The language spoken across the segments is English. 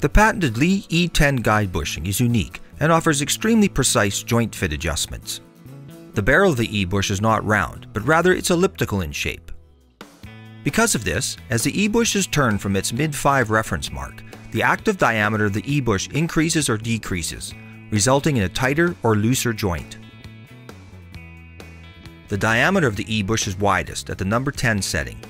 The patented Leigh E10 guide bushing is unique and offers extremely precise joint fit adjustments. The barrel of the E-Bush is not round, but rather it's elliptical in shape. Because of this, as the E-Bush is turned from its mid-5 reference mark, the active diameter of the E-Bush increases or decreases, resulting in a tighter or looser joint. The diameter of the E-Bush is widest at the number 10 setting.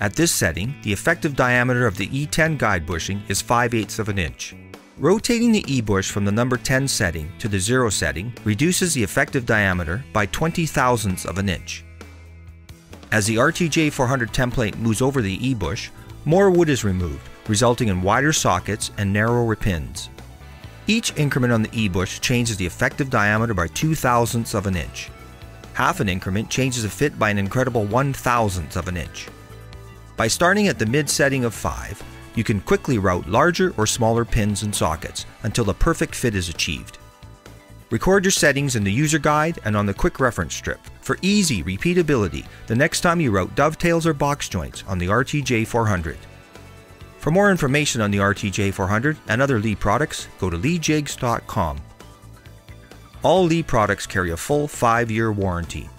At this setting, the effective diameter of the E10 guide bushing is 5/8 of an inch. Rotating the E-Bush from the number 10 setting to the 0 setting reduces the effective diameter by 0.20 of an inch. As the RTJ400 template moves over the E-Bush, more wood is removed, resulting in wider sockets and narrower pins. Each increment on the E-Bush changes the effective diameter by 0.02 of an inch. Half an increment changes the fit by an incredible 0.01 of an inch. By starting at the mid setting of 5, you can quickly route larger or smaller pins and sockets until the perfect fit is achieved. Record your settings in the user guide and on the quick reference strip for easy repeatability the next time you route dovetails or box joints on the RTJ400. For more information on the RTJ400 and other Leigh products, go to leighjigs.com. All Leigh products carry a full 5-year warranty.